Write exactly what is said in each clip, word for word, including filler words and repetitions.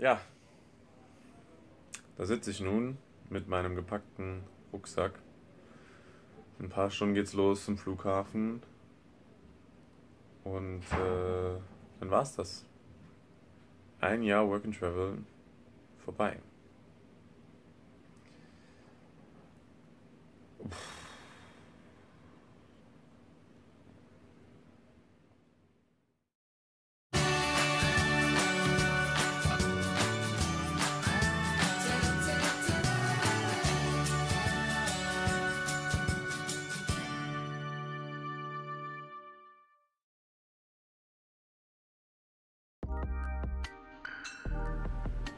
Ja, da sitze ich nun mit meinem gepackten Rucksack. In ein paar Stunden geht's los zum Flughafen und äh, dann war's das. Ein Jahr Work and Travel vorbei. Uff.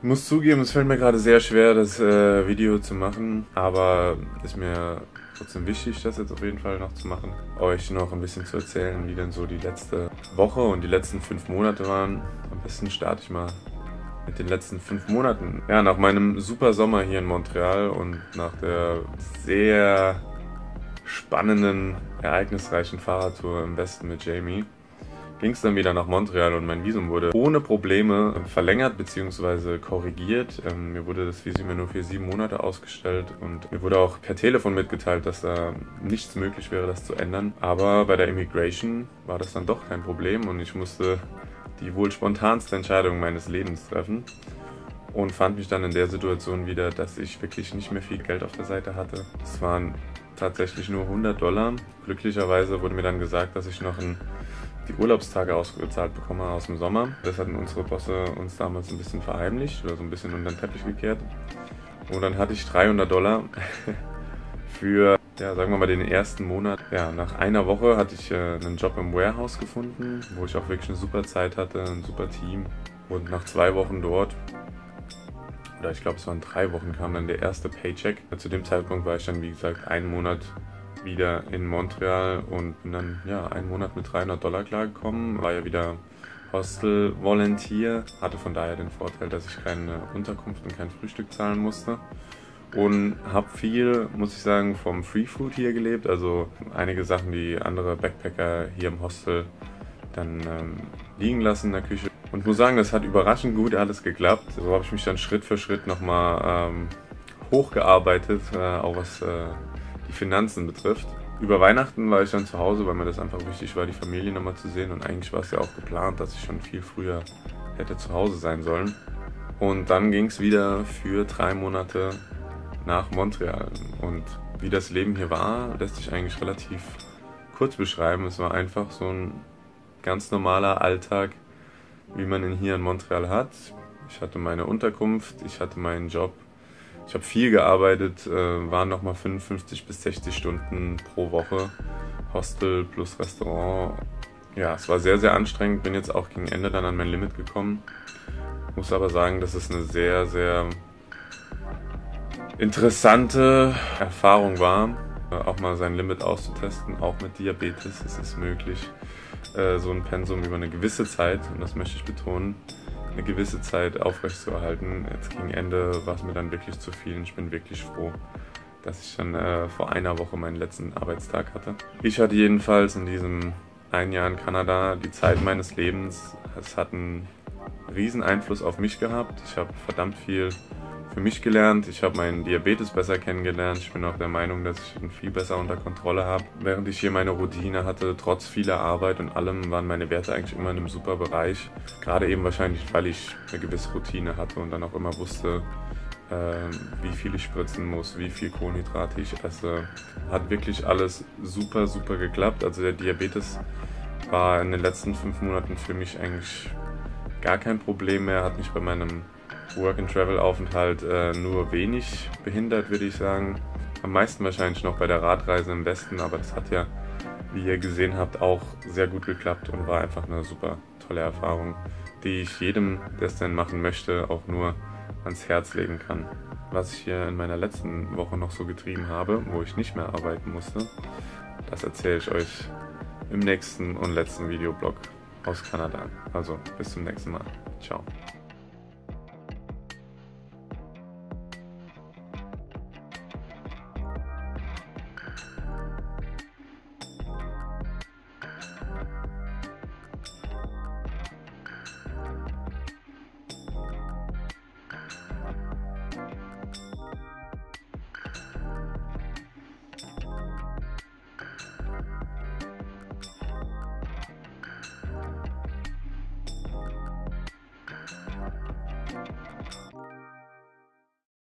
Ich muss zugeben, es fällt mir gerade sehr schwer, das äh, Video zu machen, aber ist mir trotzdem wichtig, das jetzt auf jeden Fall noch zu machen. Euch noch ein bisschen zu erzählen, wie denn so die letzte Woche und die letzten fünf Monate waren. Am besten starte ich mal mit den letzten fünf Monaten. Ja, nach meinem super Sommer hier in Montreal und nach der sehr spannenden, ereignisreichen Fahrradtour im Westen mit Jamie ging es dann wieder nach Montreal und mein Visum wurde ohne Probleme verlängert bzw. korrigiert. Ähm, mir wurde das Visum ja nur für sieben Monate ausgestellt und mir wurde auch per Telefon mitgeteilt, dass da nichts möglich wäre, das zu ändern. Aber bei der Immigration war das dann doch kein Problem und ich musste die wohl spontanste Entscheidung meines Lebens treffen und fand mich dann in der Situation wieder, dass ich wirklich nicht mehr viel Geld auf der Seite hatte. Es waren tatsächlich nur hundert Dollar. Glücklicherweise wurde mir dann gesagt, dass ich noch ein die Urlaubstage ausgezahlt bekommen aus dem Sommer. Das hatten unsere Bosse uns damals ein bisschen verheimlicht oder so ein bisschen unter den Teppich gekehrt. Und dann hatte ich dreihundert Dollar für, ja, sagen wir mal, den ersten Monat. Ja, nach einer Woche hatte ich äh, einen Job im Warehouse gefunden, wo ich auch wirklich eine super Zeit hatte, ein super Team. Und nach zwei Wochen dort, oder ich glaube es waren drei Wochen, kam dann der erste Paycheck. Zu dem Zeitpunkt war ich dann, wie gesagt, einen Monat wieder in Montreal und bin dann ja einen Monat mit dreihundert Dollar klargekommen, war ja wieder Hostel-Volunteer, hatte von daher den Vorteil, dass ich keine Unterkunft und kein Frühstück zahlen musste und habe viel, muss ich sagen, vom Free Food hier gelebt, also einige Sachen, die andere Backpacker hier im Hostel dann ähm, liegen lassen in der Küche, und muss sagen, das hat überraschend gut alles geklappt. So habe ich mich dann Schritt für Schritt nochmal ähm, hochgearbeitet, äh, auch was äh, die Finanzen betrifft. Über Weihnachten war ich dann zu Hause, weil mir das einfach wichtig war, die Familie nochmal zu sehen, und eigentlich war es ja auch geplant, dass ich schon viel früher hätte zu Hause sein sollen. Und dann ging es wieder für drei Monate nach Montreal, und wie das Leben hier war, lässt sich eigentlich relativ kurz beschreiben. Es war einfach so ein ganz normaler Alltag, wie man ihn hier in Montreal hat. Ich hatte meine Unterkunft, ich hatte meinen Job. Ich habe viel gearbeitet, äh, waren nochmal fünfundfünfzig bis sechzig Stunden pro Woche, Hostel plus Restaurant. Ja, es war sehr, sehr anstrengend, bin jetzt auch gegen Ende dann an mein Limit gekommen. Muss aber sagen, dass es eine sehr, sehr interessante Erfahrung war, äh, auch mal sein Limit auszutesten, auch mit Diabetes. Es ist möglich, äh, so ein Pensum über eine gewisse Zeit, und das möchte ich betonen, eine gewisse Zeit aufrechtzuerhalten. Jetzt gegen Ende war es mir dann wirklich zu viel und ich bin wirklich froh, dass ich dann äh, vor einer Woche meinen letzten Arbeitstag hatte. Ich hatte jedenfalls in diesem ein Jahr in Kanada die Zeit meines Lebens. Es hat einen riesen Einfluss auf mich gehabt. Ich habe verdammt viel für mich gelernt. Ich habe meinen Diabetes besser kennengelernt. Ich bin auch der Meinung, dass ich ihn viel besser unter Kontrolle habe. Während ich hier meine Routine hatte, trotz vieler Arbeit und allem, waren meine Werte eigentlich immer in einem super Bereich. Gerade eben wahrscheinlich, weil ich eine gewisse Routine hatte und dann auch immer wusste, äh, wie viel ich spritzen muss, wie viel Kohlenhydrate ich esse. Hat wirklich alles super, super geklappt. Also der Diabetes war in den letzten fünf Monaten für mich eigentlich gar kein Problem mehr, hat mich bei meinem Work-and-Travel-Aufenthalt äh, nur wenig behindert, würde ich sagen. Am meisten wahrscheinlich noch bei der Radreise im Westen, aber das hat ja, wie ihr gesehen habt, auch sehr gut geklappt und war einfach eine super tolle Erfahrung, die ich jedem, der es denn machen möchte, auch nur ans Herz legen kann. Was ich hier in meiner letzten Woche noch so getrieben habe, wo ich nicht mehr arbeiten musste, das erzähle ich euch im nächsten und letzten Videoblog aus Kanada. Also bis zum nächsten Mal. Ciao.